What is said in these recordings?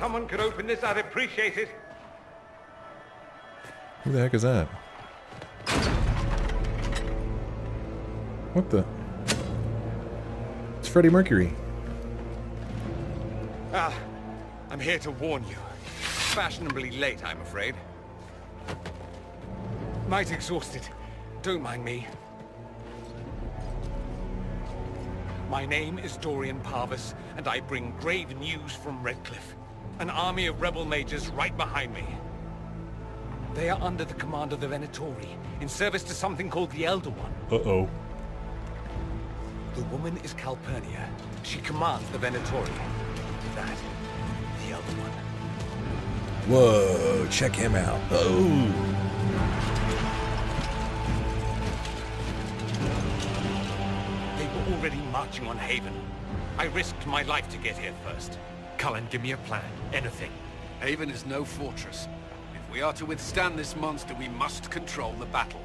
someone could open this, I'd appreciate it. Who the heck is that? What the? It's Freddie Mercury. Ah, I'm here to warn you. Fashionably late, I'm afraid. Might exhausted. Don't mind me. My name is Dorian Pavus, and I bring grave news from Redcliffe. An army of rebel mages right behind me. They are under the command of the Venatori, in service to something called the Elder One. Uh-oh. The woman is Calpurnia. She commands the Venatori. That, the Elder One. Whoa, check him out. Oh. Already marching on Haven. I risked my life to get here first. Cullen, give me a plan. Anything. Haven is no fortress. If we are to withstand this monster, we must control the battle.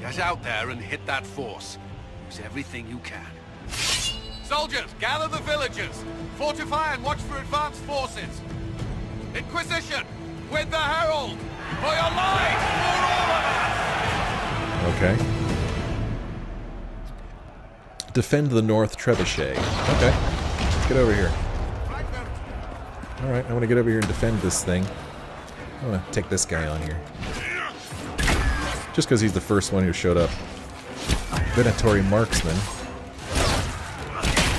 Get out there and hit that force. Use everything you can. Soldiers, gather the villagers. Fortify and watch for advanced forces. Inquisition, with the Herald, for your lives, for all of us! Okay. Defend the North Trebuchet. Okay. Let's get over here. Alright, I want to get over here and defend this thing. I want to take this guy on here. Just because he's the first one who showed up. Venatori Marksman.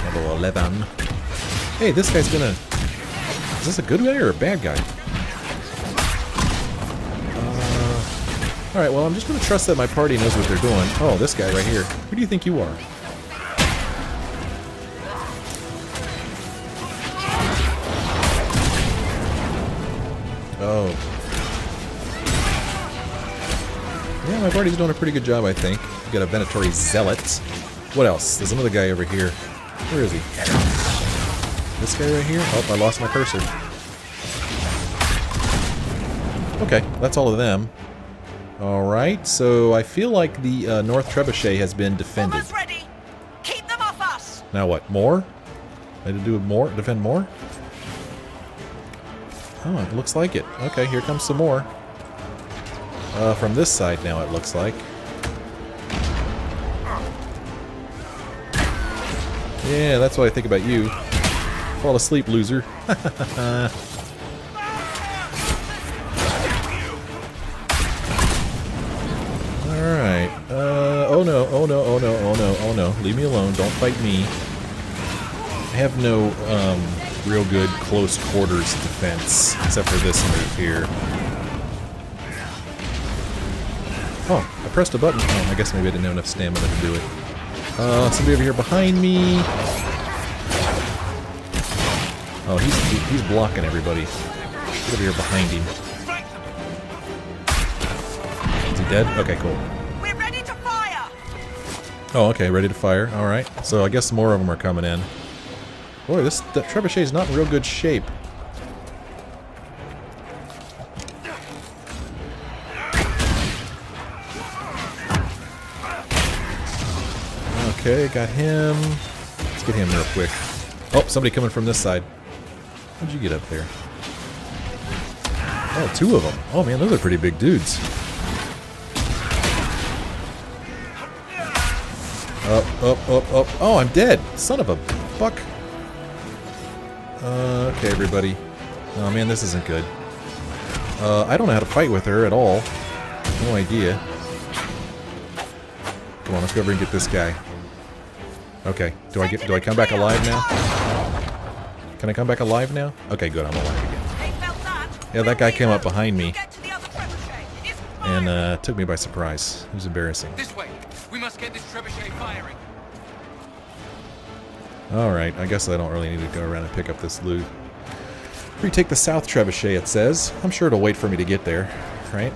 Level 11. Hey, this guy's gonna... Is this a good guy or a bad guy? Alright, well, I'm just going to trust that my party knows what they're doing. Oh, this guy right here. Who do you think you are? Oh. Yeah, my party's doing a pretty good job, I think. We've got a Venatori Zealot. What else? There's another guy over here. Where is he? This guy right here? Oh, I lost my cursor. Okay, that's all of them. Alright, so I feel like the North Trebuchet has been defended. Almost ready. Keep them off us. Now what? More? I had to do more? Defend more? Oh, it looks like it. Okay, here comes some more. From this side now, it looks like. Yeah, that's what I think about you. Fall asleep, loser. Alright. Oh no, oh no, oh no, oh no, oh no. Leave me alone. Don't fight me. I have no, real good close quarters defense, except for this move here. Oh, I pressed a button. Oh, I guess maybe I didn't have enough stamina to do it. Somebody over here behind me. Oh, he's blocking everybody. Get over here behind him. Is he dead? Okay, cool. We're ready to fire. Oh, okay, ready to fire. All right. So I guess more of them are coming in. Boy, that Trebuchet is not in real good shape. Okay, got him. Let's get him real quick. Oh, somebody coming from this side. How'd you get up there? Oh, two of them. Oh man, those are pretty big dudes. Up, up, up, up. Oh, I'm dead. Son of a fuck. Okay, everybody. Oh man, this isn't good. I don't know how to fight with her at all. No idea. Come on, let's go over and get this guy. Okay, do I come back alive now? Can I come back alive now? Okay, good, I'm alive again. Yeah, that guy came up behind me and took me by surprise. It was embarrassing. This way. We must get this Trebuchet firing. Alright, I guess I don't really need to go around and pick up this loot. Retake the South Trebuchet, it says. I'm sure it'll wait for me to get there, right?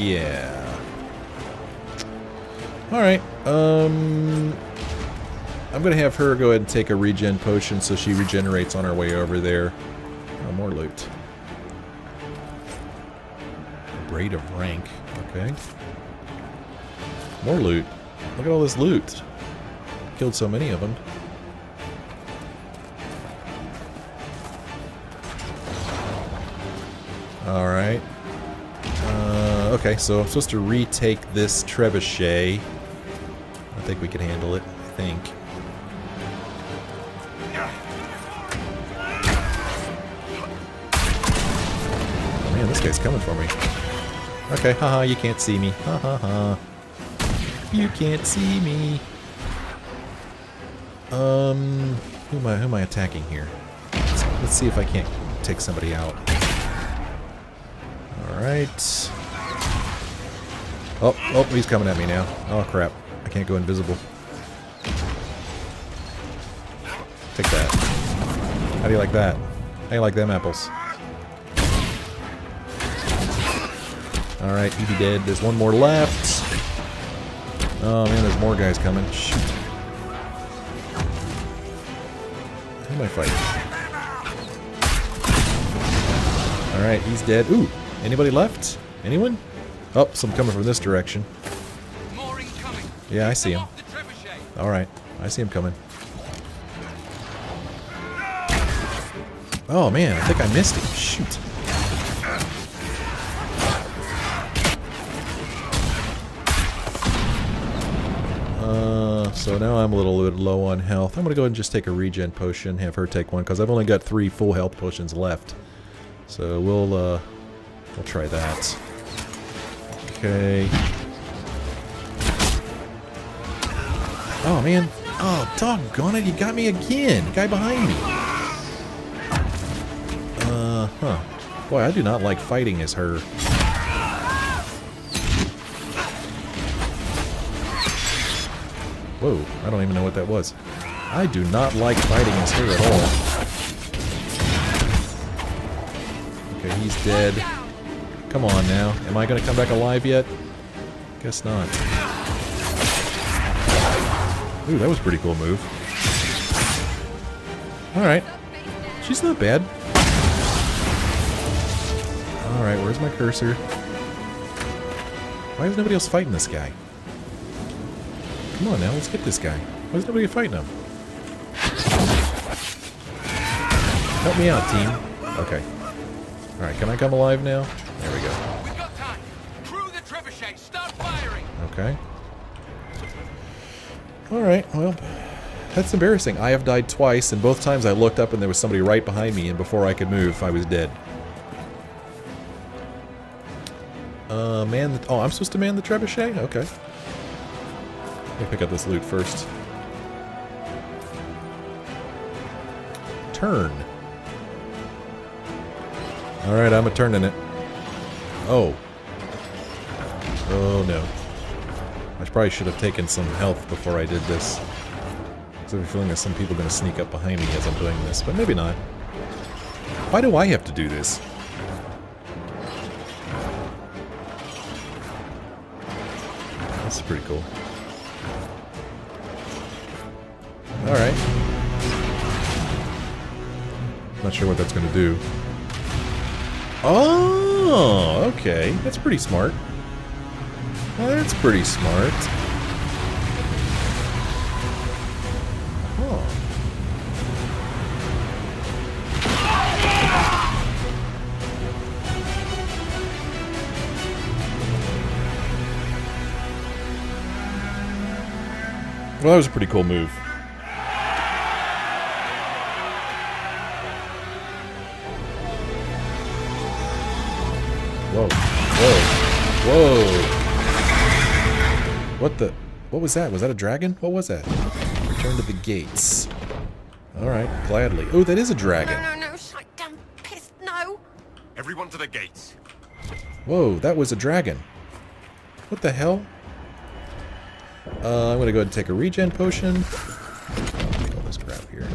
Yeah. Alright, I'm gonna have her go ahead and take a regen potion so she regenerates on her way over there. Oh, more loot. Braid of rank, okay. More loot. Look at all this loot. Killed so many of them. Alright. Okay, so I'm supposed to retake this trebuchet. I think we can handle it, I think. Oh man, this guy's coming for me. Okay, haha, you can't see me. Ha ha ha. You can't see me. Who am I attacking here? Let's see if I can't take somebody out. Alright. Oh, he's coming at me now. Oh crap. I can't go invisible. Take that. How do you like that? How do you like them apples? Alright, you be dead. There's one more left. Oh man, there's more guys coming. Shoot. Who am I fighting? Alright, he's dead. Ooh! Anybody left? Anyone? Oh, some coming from this direction. Yeah, I see him. Alright, I see him coming. Oh man, I think I missed him. Shoot. So now I'm a little bit low on health. I'm going to go ahead and just take a regen potion, have her take one, because I've only got 3 full health potions left. So we'll try that. Okay. Oh man. Oh, doggone it, you got me again. Guy behind me. Boy, I do not like fighting as her. Whoa, I don't even know what that was. I do not like fighting as her at all. Okay, he's dead. Come on now. Am I gonna come back alive yet? Guess not. Ooh, that was a pretty cool move. Alright. She's not bad. Alright, where's my cursor? Why is nobody else fighting this guy? Come on now, let's get this guy. Why is nobody fighting him? Help me out, team. Okay. Alright, can I come alive now? There we go. We've got time. Crew the trebuchet. Start firing. Okay. Alright, well, that's embarrassing. I have died twice, and both times I looked up and there was somebody right behind me, and before I could move, I was dead. Oh, I'm supposed to man the trebuchet? Okay. Let me pick up this loot first. Turn. Alright, I'm a turning it. Oh. Oh no. I probably should have taken some health before I did this. Because I have a feeling that some people are going to sneak up behind me as I'm doing this, but maybe not. Why do I have to do this? That's pretty cool. Alright. Not sure what that's going to do. Oh, okay. That's pretty smart. That's pretty smart. Huh. Well, that was a pretty cool move. Whoa, whoa, whoa. What was that? Was that a dragon? What was that? Return to the gates. Alright, gladly. Oh, that is a dragon. No, shut down, piss, no. Everyone to the gates. Whoa, that was a dragon. What the hell? I'm gonna go ahead and take a regen potion. All this crap here.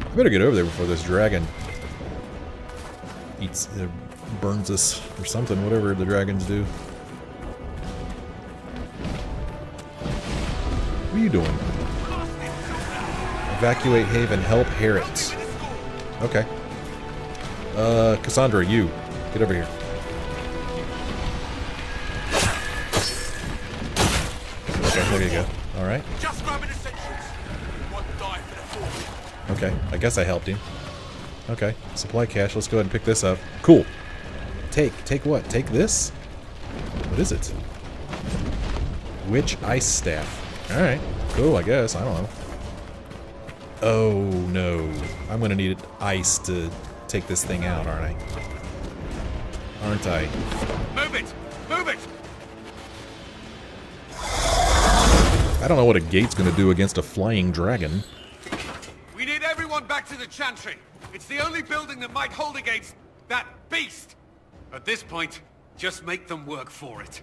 I better get over there before this dragon eats... burns us or something, whatever the dragons do. What are you doing? Evacuate Haven, help Harritt. Okay. Cassandra, you. Get over here. Okay, there you go. Alright. Okay, I guess I helped him. Okay, supply cache. Let's go ahead and pick this up. Cool. Take what? Take this? What is it? Witch Ice Staff. Alright. Cool, I guess. I don't know. Oh, no. I'm gonna need ice to take this thing out, aren't I? Aren't I? Move it! Move it! I don't know what a gate's gonna do against a flying dragon. We need everyone back to the Chantry. It's the only building that might hold against that beast. At this point, just make them work for it.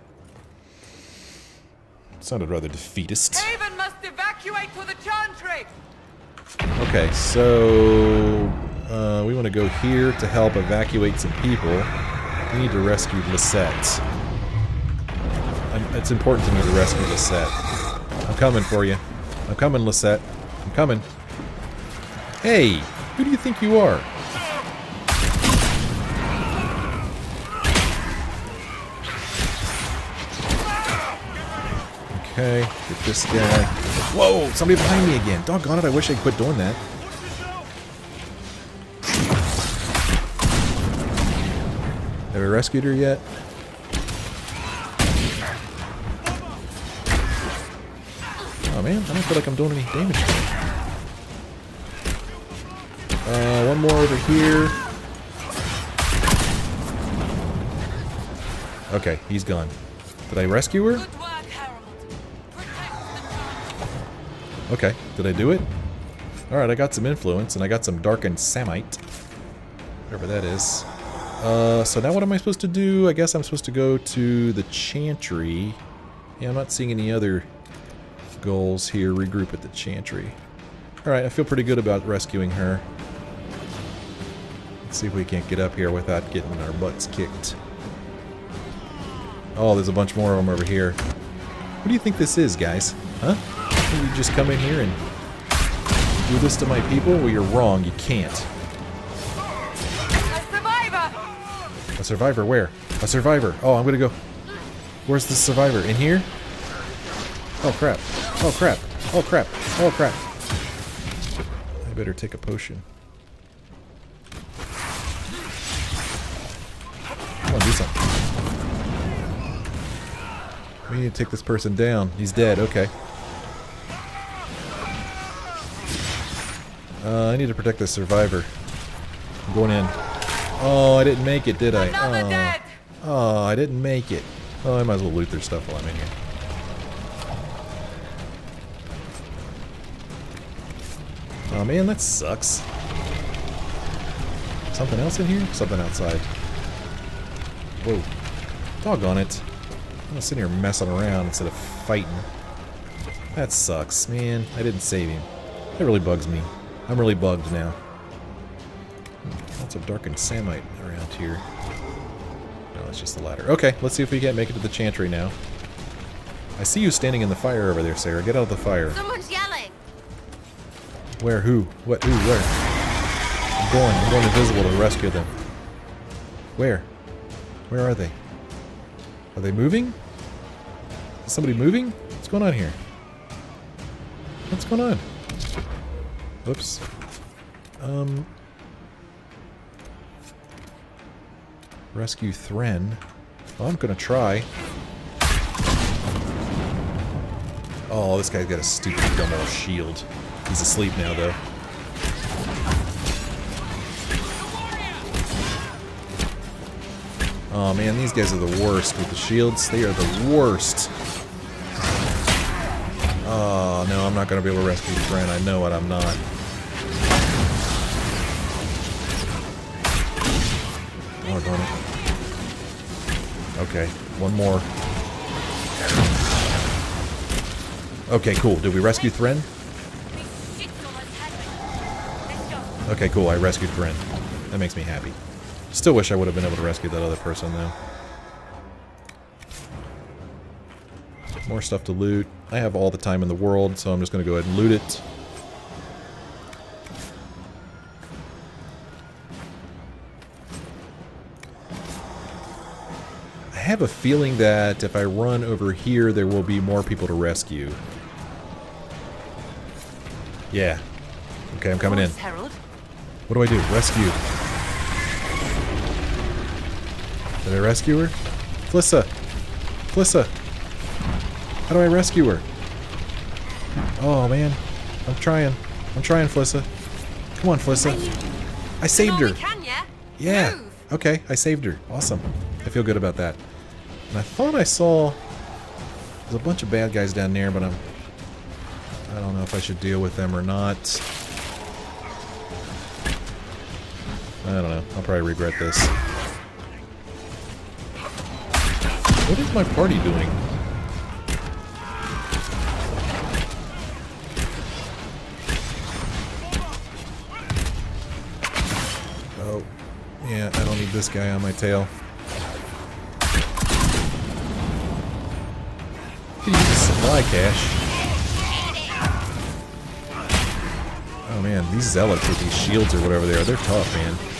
Sounded rather defeatist. Haven must evacuate to the Chantry! Okay, so we want to go here to help evacuate some people. We need to rescue Lisette. It's important to me to rescue Lisette. I'm coming for you. I'm coming, Lisette. I'm coming. Hey, who do you think you are? Okay, get this guy. Whoa, somebody behind me again. Doggone it, I wish I'd quit doing that. Have we rescued her yet? Oh man, I don't feel like I'm doing any damage. One more over here. Okay, he's gone. Did I rescue her? Okay, did I do it? Alright, I got some influence, and I got some Darkened Samite. Whatever that is. So now what am I supposed to do? I guess I'm supposed to go to the Chantry. Yeah, I'm not seeing any other goals here. Regroup at the Chantry. Alright, I feel pretty good about rescuing her. Let's see if we can't get up here without getting our butts kicked. Oh, there's a bunch more of them over here. What do you think this is, guys? Huh? Can you just come in here and do this to my people? Well, you're wrong. You can't. A survivor! A survivor? Where? A survivor. Oh, I'm gonna go. Where's the survivor? In here? Oh, crap. Oh, crap. Oh, crap. Oh, crap. I better take a potion. Come on, do something. We need to take this person down. He's dead. Okay. I need to protect the survivor. I'm going in. Oh, I didn't make it, did I? Oh, I didn't make it. Oh, I might as well loot their stuff while I'm in here. Oh man, that sucks. Something else in here? Something outside. Whoa. Doggone it. I'm just sitting here messing around instead of fighting. That sucks, man. I didn't save him. That really bugs me. I'm really bugged now. Lots of Darkened Samite around here. No, it's just the ladder. Okay, let's see if we can't make it to the Chantry now. I see you standing in the fire over there, Sarah. Get out of the fire. Someone's yelling. Where? Who? What? Who? Where? I'm going. I'm going invisible to rescue them. Where? Where are they? Are they moving? Is somebody moving? What's going on here? What's going on? Oops. Rescue Threnn. Well, I'm gonna try. Oh, this guy's got a stupid dumb old shield. He's asleep now, though. Oh man, these guys are the worst with the shields. They are the worst. Oh no, I'm not gonna be able to rescue Threnn. I know it, I'm not. Oh, darn it. Okay, one more. Okay, cool. Did we rescue Threnn? Okay, cool. I rescued Threnn. That makes me happy. Still wish I would have been able to rescue that other person, though. More stuff to loot. I have all the time in the world, so I'm just going to go ahead and loot it. I have a feeling that if I run over here, there will be more people to rescue. Yeah. Okay, I'm coming in. What do I do? Rescue. Did I rescue her? Flissa! Flissa! How do I rescue her? Oh, man. I'm trying. I'm trying, Flissa. Come on, Flissa. I saved her. Yeah. Okay, I saved her. Awesome. I feel good about that. And I thought I saw... There's a bunch of bad guys down there, but I don't know if I should deal with them or not. I don't know. I'll probably regret this. What is my party doing? Oh. Yeah, I don't need this guy on my tail. Could use a supply cache. Oh man, these zealots with these shields or whatever they are, they're tough, man.